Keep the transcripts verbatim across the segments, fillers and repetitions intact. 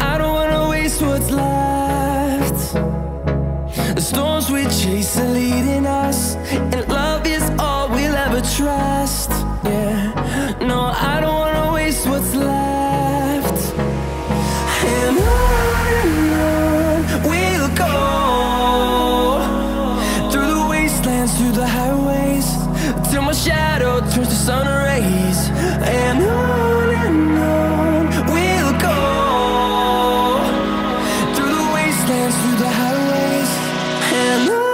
I don't wanna waste what's left. The storms we chase are leading us, and love is all we'll ever trust. Yeah, no, I don't wanna waste what's left. And on we'll go, through the wastelands, through the highways, till my shadow turns to sun rays. And on and on we'll go, through the wastelands, through the highways, and on.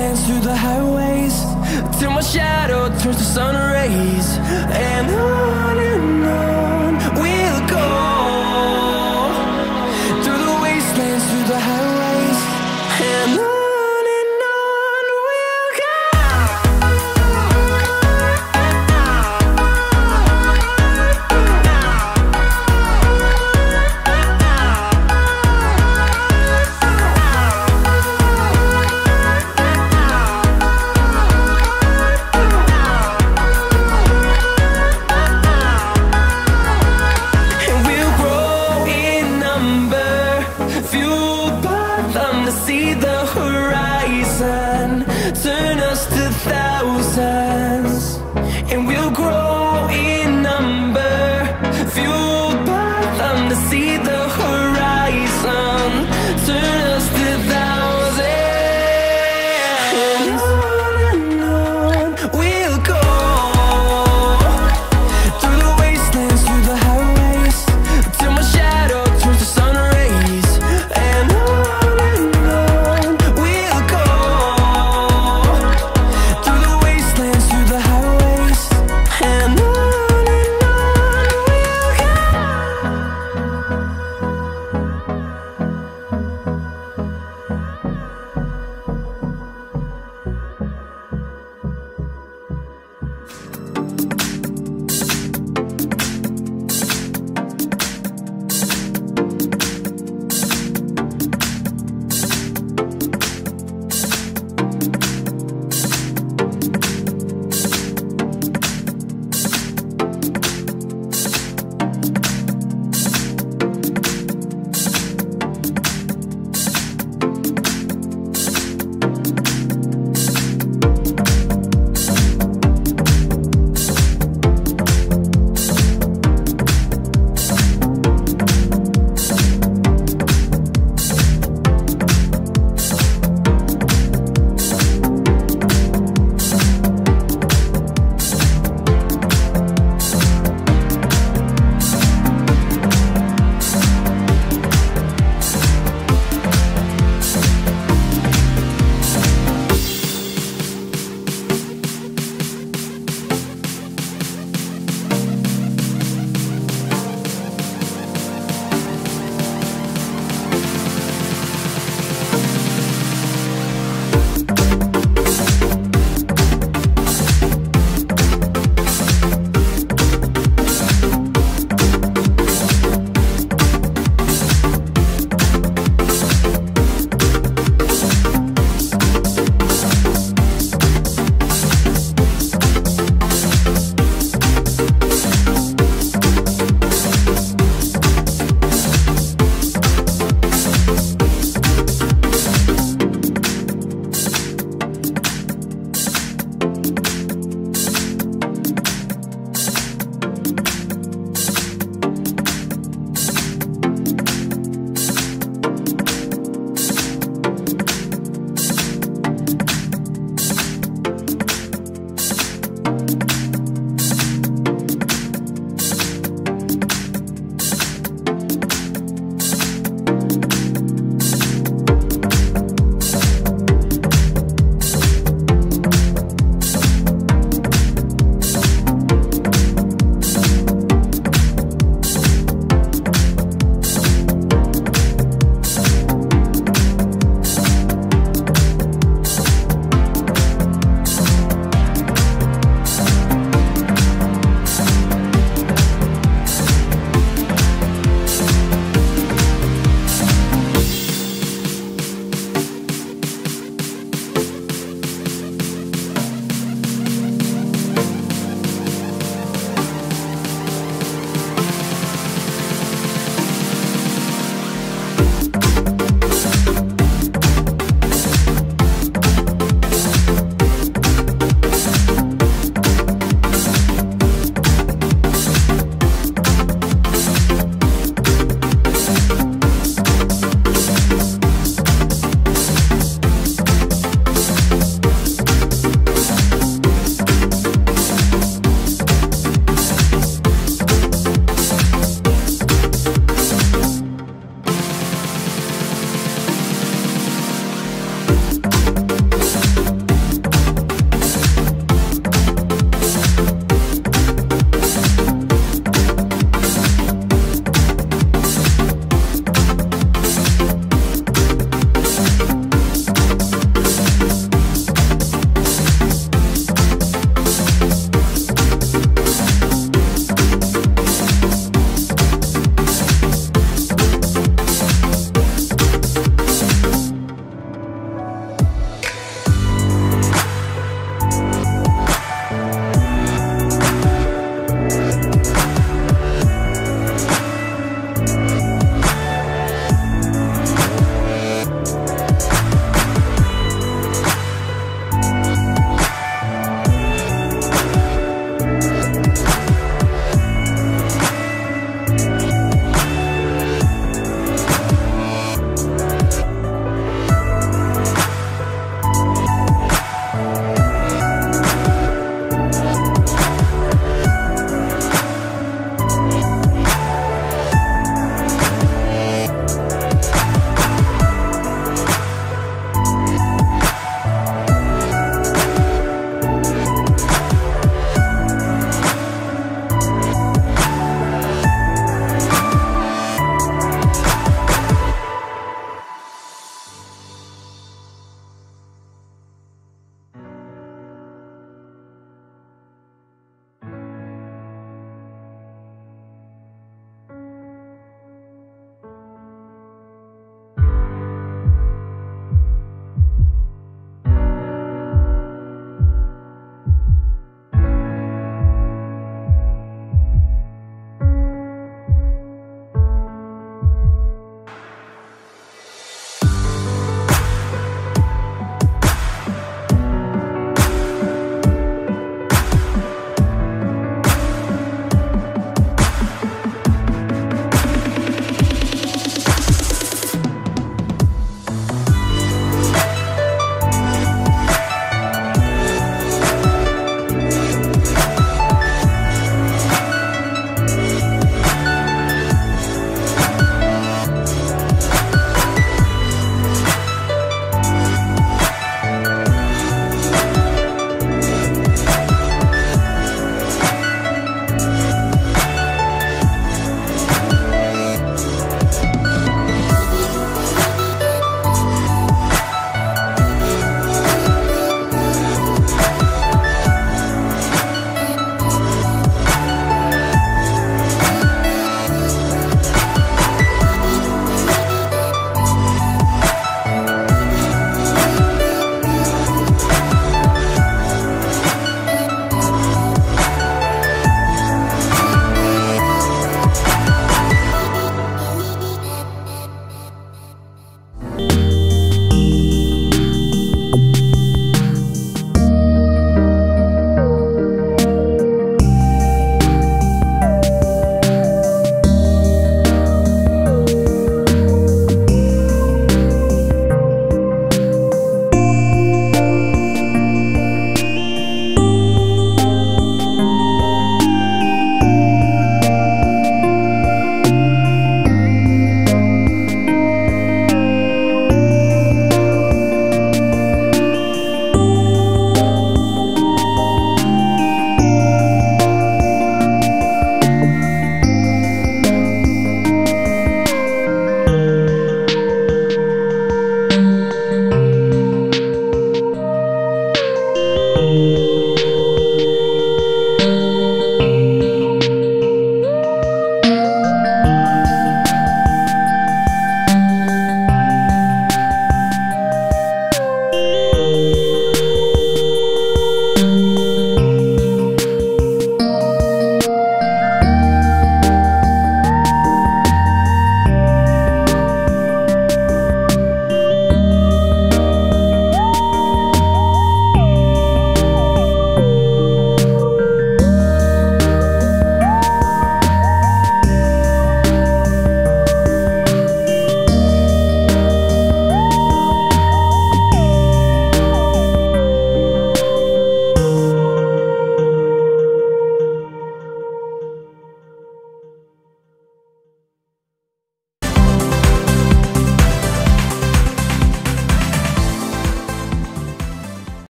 Through the highways, till my shadow turns to sun rays. And on and on we'll go, through the wastelands, through the highways, and on. See the horizon, turn us to thousands, and we'll grow.